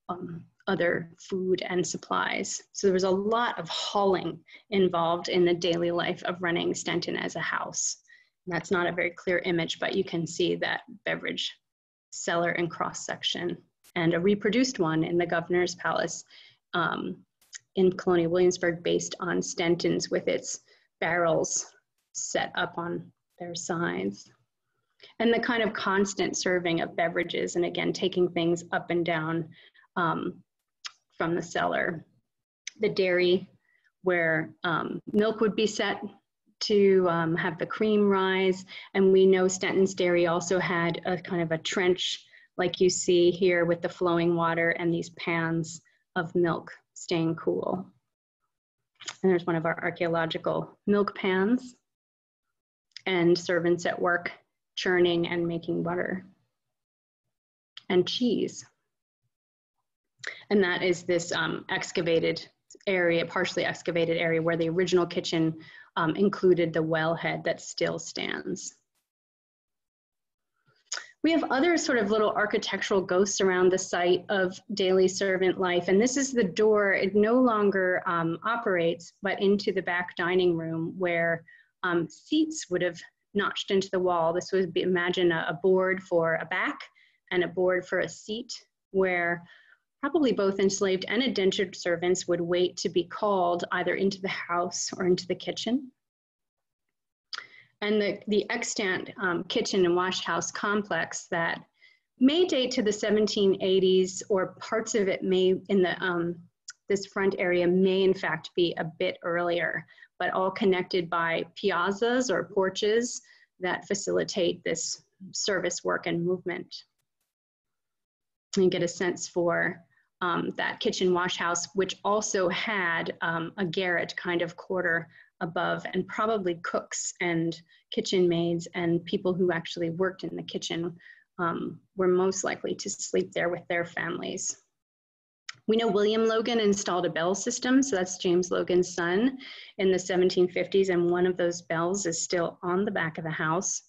um, other food and supplies. So there was a lot of hauling involved in the daily life of running Stenton as a house. And that's not a very clear image, but you can see that beverage cellar and cross-section, and a reproduced one in the Governor's Palace um, in Colonial Williamsburg, based on Stenton's, with its barrels set up on their sides. And the kind of constant serving of beverages, and again, taking things up and down um, from the cellar. The dairy, where um, milk would be set to um, have the cream rise. And we know Stenton's dairy also had a kind of a trench, like you see here, with the flowing water and these pans of milk staying cool. And there's one of our archaeological milk pans, and servants at work churning and making butter and cheese. And that is this um, excavated area, partially excavated area, where the original kitchen um, included the wellhead that still stands. We have other sort of little architectural ghosts around the site of daily servant life. And this is the door. It no longer um, operates, but into the back dining room, where um, seats would have notched into the wall. This would be, imagine a, a board for a back and a board for a seat, where probably both enslaved and indentured servants would wait to be called either into the house or into the kitchen. And the, the extant um, kitchen and wash house complex that may date to the seventeen eighties, or parts of it may, in the, um, this front area may in fact be a bit earlier, but all connected by piazzas or porches that facilitate this service work and movement. And get a sense for um, that kitchen wash house, which also had um, a garret kind of quarter above, and probably cooks and kitchen maids and people who actually worked in the kitchen um, were most likely to sleep there with their families. We know William Logan installed a bell system, so that's James Logan's son, in the seventeen fifties, and one of those bells is still on the back of the house.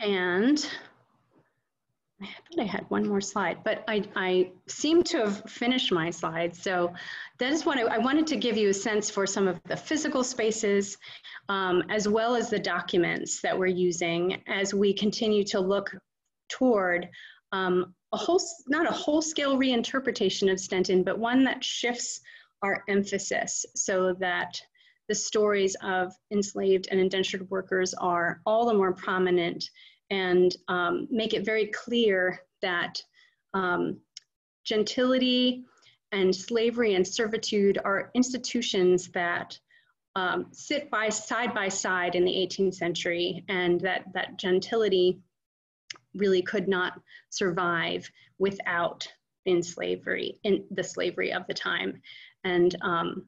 And I thought I had one more slide, but I, I seem to have finished my slides. So that is what I, I wanted to give you a sense for some of the physical spaces, um, as well as the documents that we're using as we continue to look toward um, a whole, not a whole scale reinterpretation of Stenton, but one that shifts our emphasis so that the stories of enslaved and indentured workers are all the more prominent, and um, make it very clear that um, gentility and slavery and servitude are institutions that um, sit by side by side in the eighteenth century, and that, that gentility really could not survive without in slavery, in the slavery of the time. And um,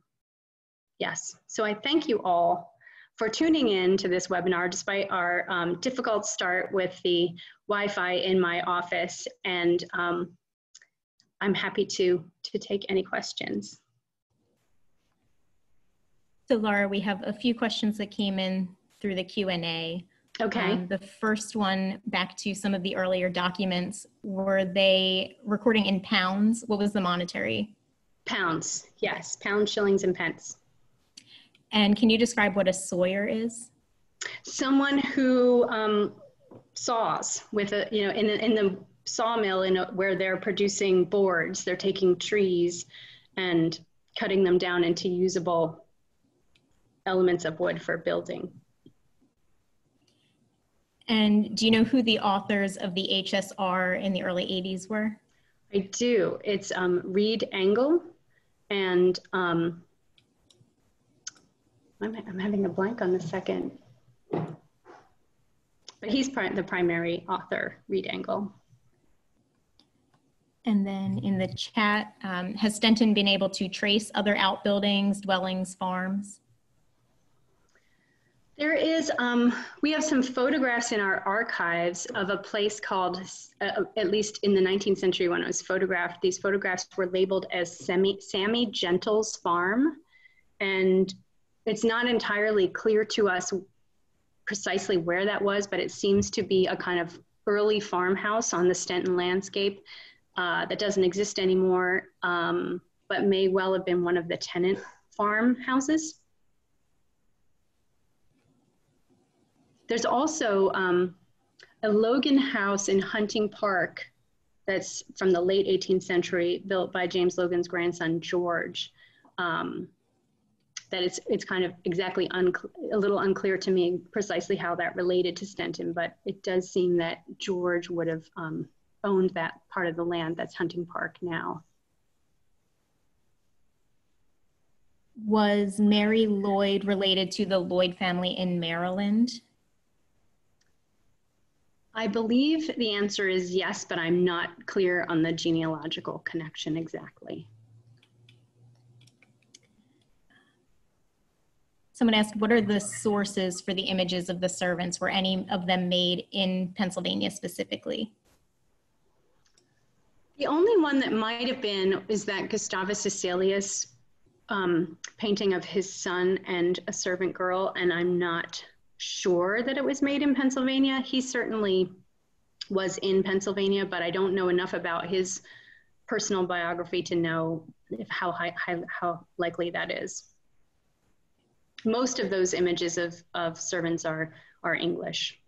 yes, so I thank you all for tuning in to this webinar, despite our um, difficult start with the Wi-Fi in my office. And um, I'm happy to, to take any questions. So Laura, we have a few questions that came in through the Q and A. Okay. Um, the first one, back to some of the earlier documents, were they recording in pounds? What was the monetary? Pounds, yes, pounds, shillings, and pence. And can you describe what a sawyer is? Someone who um, saws with a, you know, in the, in the sawmill, in a, where they're producing boards, they're taking trees and cutting them down into usable elements of wood for building. And do you know who the authors of the H S R in the early eighties were? I do. It's um, Reed Engel and um, I'm, I'm having a blank on the second, but he's pri the primary author, Reed Engel. And then in the chat, um, has Stenton been able to trace other outbuildings, dwellings, farms? There is, um, we have some photographs in our archives of a place called, uh, at least in the nineteenth century when it was photographed, these photographs were labeled as Sammy, Sammy Gentle's Farm. And it's not entirely clear to us precisely where that was, but it seems to be a kind of early farmhouse on the Stenton landscape uh, that doesn't exist anymore, um, but may well have been one of the tenant farmhouses. There's also um, a Logan house in Hunting Park that's from the late eighteenth century, built by James Logan's grandson, George. Um, that it's, it's kind of exactly, a little unclear to me precisely how that related to Stenton, but it does seem that George would have um, owned that part of the land that's Hunting Park now. Was Mary Lloyd related to the Lloyd family in Maryland? I believe the answer is yes, but I'm not clear on the genealogical connection exactly. Someone asked, what are the sources for the images of the servants? Were any of them made in Pennsylvania specifically? The only one that might have been is that Gustavus Hesselius um, painting of his son and a servant girl, and I'm not sure that it was made in Pennsylvania. He certainly was in Pennsylvania, but I don't know enough about his personal biography to know if how high, how, how likely that is. Most of those images of, of servants are, are English.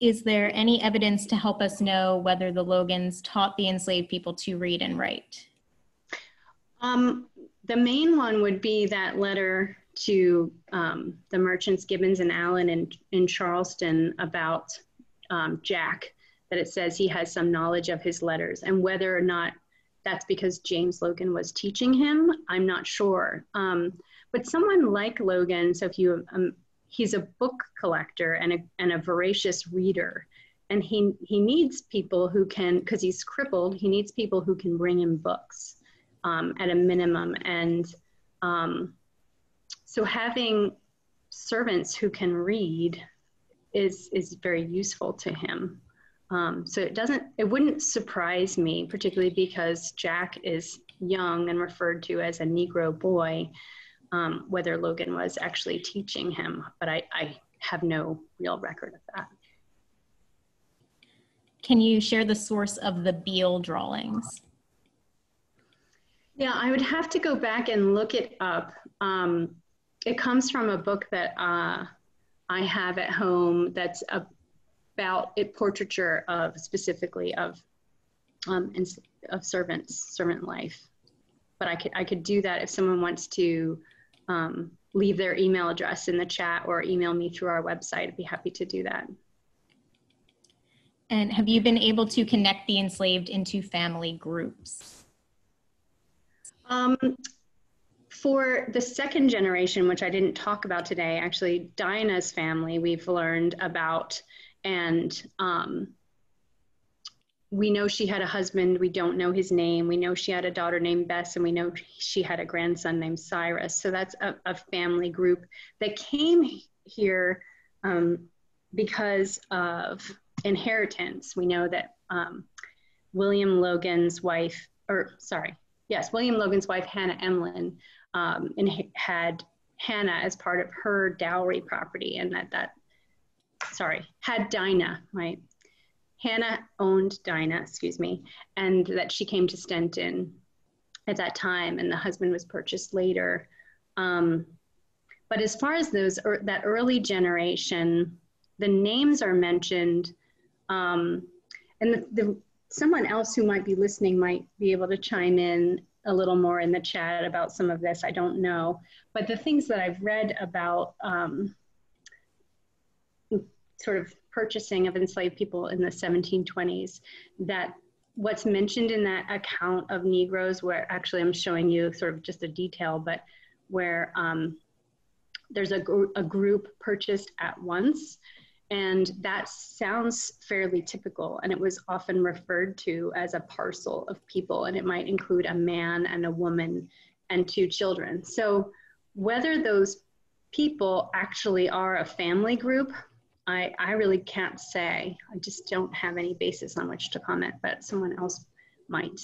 Is there any evidence to help us know whether the Logans taught the enslaved people to read and write? Um, the main one would be that letter to um, the merchants Gibbons and Allen in, in Charleston about um, Jack, that it says he has some knowledge of his letters, and whether or not that's because James Logan was teaching him, I'm not sure. Um, but someone like Logan, so if you, um, he's a book collector and a, and a voracious reader, and he, he needs people who can, because he's crippled, he needs people who can bring him books um, at a minimum. And um, So having servants who can read is, is very useful to him. Um, so it doesn't, it wouldn't surprise me, particularly because Jack is young and referred to as a Negro boy, um, whether Logan was actually teaching him, but I, I have no real record of that. Can you share the source of the Beale drawings? Yeah, I would have to go back and look it up. Um, It comes from a book that uh, I have at home that's about it, portraiture of specifically of um, of servants, servant life. But I could I could do that if someone wants to um, leave their email address in the chat or email me through our website. I'd be happy to do that. And have you been able to connect the enslaved into family groups? Um, For the second generation, which I didn't talk about today, actually Dinah's family we've learned about, and um, we know she had a husband, we don't know his name, we know she had a daughter named Bess, and we know she had a grandson named Cyrus. So that's a, a family group that came here um, because of inheritance. We know that um, William Logan's wife, or sorry, yes, William Logan's wife, Hannah Emlyn, Um, and had Hannah as part of her dowry property, and that, that, sorry, had Dinah, right? Hannah owned Dinah, excuse me, and that she came to Stenton at that time, and the husband was purchased later. Um, but as far as those, er, that early generation, the names are mentioned, um, and the, the, someone else who might be listening might be able to chime in a little more in the chat about some of this, I don't know. But the things that I've read about um, sort of purchasing of enslaved people in the seventeen twenties, that what's mentioned in that account of Negroes, where actually I'm showing you sort of just a detail, but where um, there's a, gr a group purchased at once, and that sounds fairly typical, and it was often referred to as a parcel of people, and it might include a man and a woman and two children. So whether those people actually are a family group, I, I really can't say. I just don't have any basis on which to comment, but someone else might.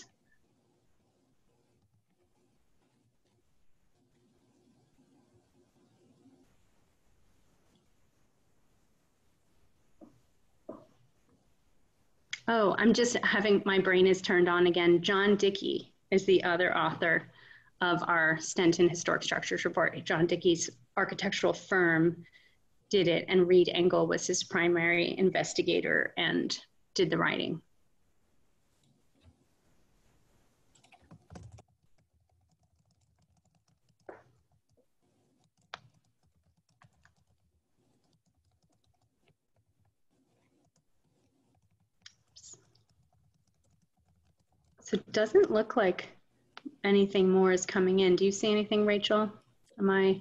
Oh, I'm just having, my brain is turned on again. John Dickey is the other author of our Stenton Historic Structures Report. John Dickey's architectural firm did it, and Reed Engel was his primary investigator and did the writing. So it doesn't look like anything more is coming in. Do you see anything, Rachel? Am I?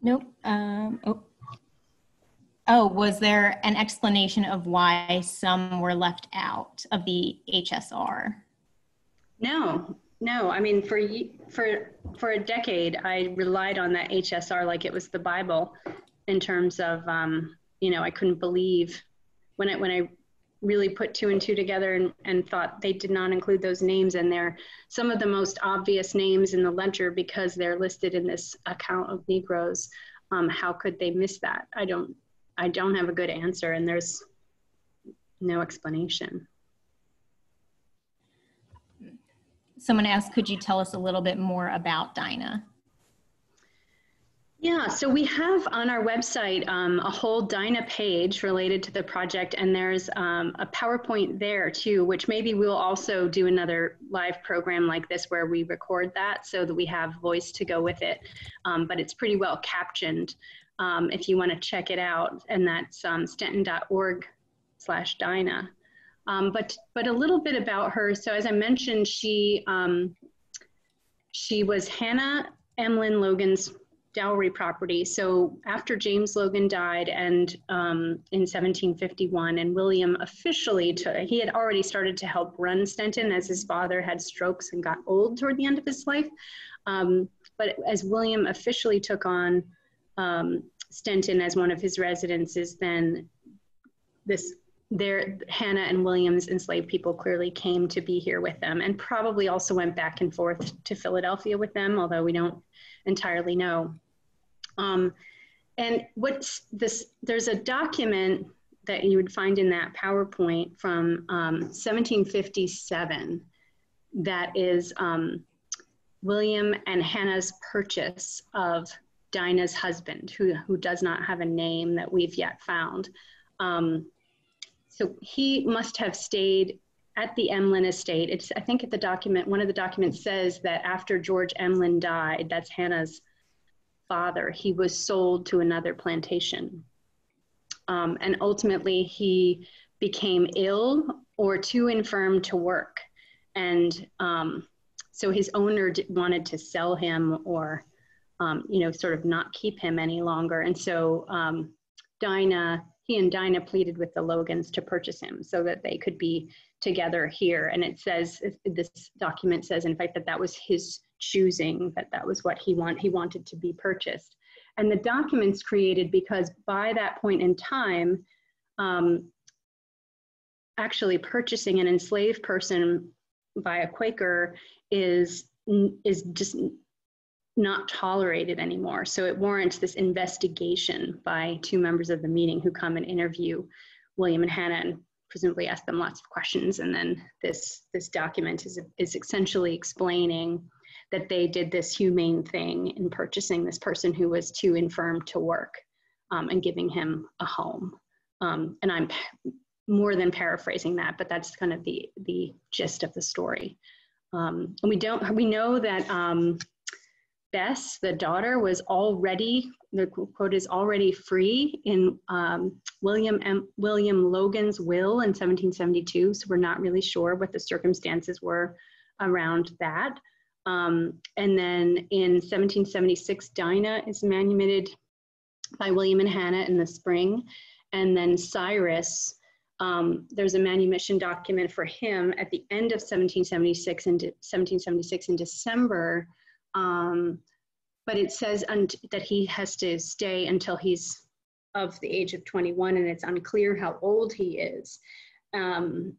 Nope. Um, oh. oh, was there an explanation of why some were left out of the H S R? No, no. I mean, for, for, for a decade, I relied on that H S R like it was the Bible in terms of, um, you know, I couldn't believe when I, when I, really put two and two together and, and thought they did not include those names, and they're some of the most obvious names in the ledger because they're listed in this account of Negroes. Um, how could they miss that? I don't, I don't have a good answer, and there's no explanation. Someone asked, could you tell us a little bit more about Dinah? Yeah, so we have on our website um, a whole Dinah page related to the project, and there's um, a PowerPoint there too, which maybe we'll also do another live program like this where we record that so that we have voice to go with it, um, but it's pretty well captioned um, if you want to check it out, and that's um, stenton.org slash Dinah. Um, but, but a little bit about her, so as I mentioned, she, um, she was Hannah Emlyn Logan's dowry property. So after James Logan died and um, in seventeen fifty-one, and William officially took, he had already started to help run Stenton as his father had strokes and got old toward the end of his life. Um, but as William officially took on um, Stenton as one of his residences, then this There, Hannah and William's enslaved people clearly came to be here with them, and probably also went back and forth to Philadelphia with them, although we don't entirely know. Um, and what's this? There's a document that you would find in that PowerPoint from um, seventeen fifty-seven that is um, William and Hannah's purchase of Dinah's husband, who, who does not have a name that we've yet found. Um, So he must have stayed at the Emlyn estate. It's, I think at the document, one of the documents says that after George Emlyn died, that's Hannah's father, he was sold to another plantation. Um, and ultimately he became ill or too infirm to work. And um, so his owner wanted to sell him or, um, you know, sort of not keep him any longer. And so um, Dinah, he and Dinah pleaded with the Logans to purchase him so that they could be together here. And it says, this document says, in fact, that that was his choosing, that that was what he want, he wanted to be purchased. And the document's created because by that point in time, um, actually purchasing an enslaved person by a Quaker is, is just not tolerated anymore. So it warrants this investigation by two members of the meeting who come and interview William and Hannah and presumably ask them lots of questions. And then this, this document is, is essentially explaining that they did this humane thing in purchasing this person who was too infirm to work um, and giving him a home. Um, and I'm more than paraphrasing that, but that's kind of the, the gist of the story. Um, and we don't, we know that, um, Bess, the daughter, was already, the quote is already free in um, William M. William Logan's will in seventeen seventy-two, so we're not really sure what the circumstances were around that. Um, and then in seventeen seventy-six, Dinah is manumitted by William and Hannah in the spring, and then Cyrus, um, there's a manumission document for him at the end of seventeen seventy-six, and seventeen seventy-six in December, Um, but it says that he has to stay until he's of the age of twenty-one, and it's unclear how old he is. Um,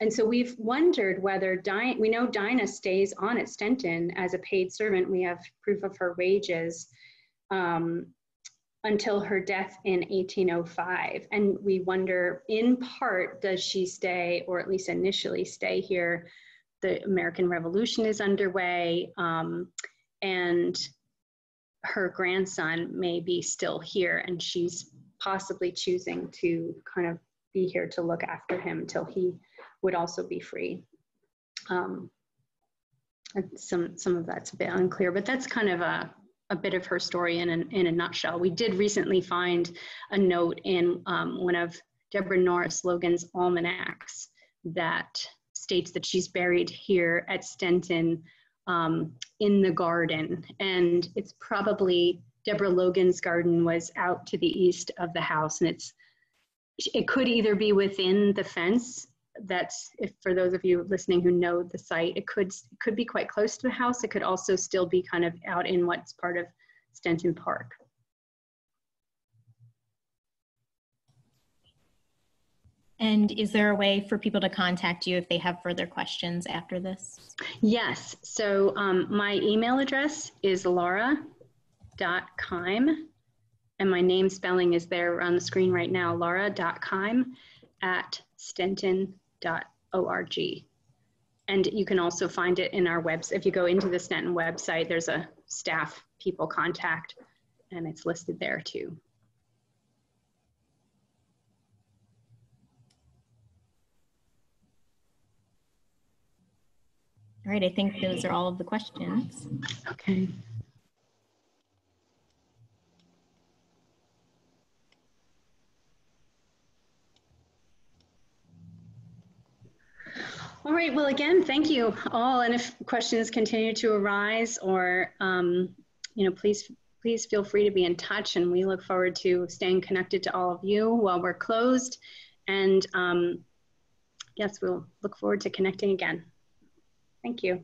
and so we've wondered whether, Di we know Dinah stays on at Stenton as a paid servant. We have proof of her wages um, until her death in eighteen oh five. And we wonder, in part, does she stay, or at least initially stay here? The American Revolution is underway, um, and her grandson may be still here, and she's possibly choosing to kind of be here to look after him until he would also be free. Um, some, some of that's a bit unclear, but that's kind of a, a bit of her story in a, in a nutshell. We did recently find a note in um, one of Deborah Norris Logan's almanacs that states that she's buried here at Stenton, um, in the garden, and it's probably Deborah Logan's garden was out to the east of the house, and it's it could either be within the fence. That's, if for those of you listening who know the site, it could it could be quite close to the house. It could also still be kind of out in what's part of Stenton Park. And is there a way for people to contact you if they have further questions after this? Yes. So um, my email address is laura dot keim, and my name spelling is there on the screen right now, laura dot keim at stenton dot org. And you can also find it in our website. If you go into the Stenton website, there's a staff people contact, and it's listed there too. All right, I think those are all of the questions. Okay. All right, well, again, thank you all. And if questions continue to arise, or, um, you know, please, please feel free to be in touch, and we look forward to staying connected to all of you while we're closed. And um, yes, we'll look forward to connecting again. Thank you.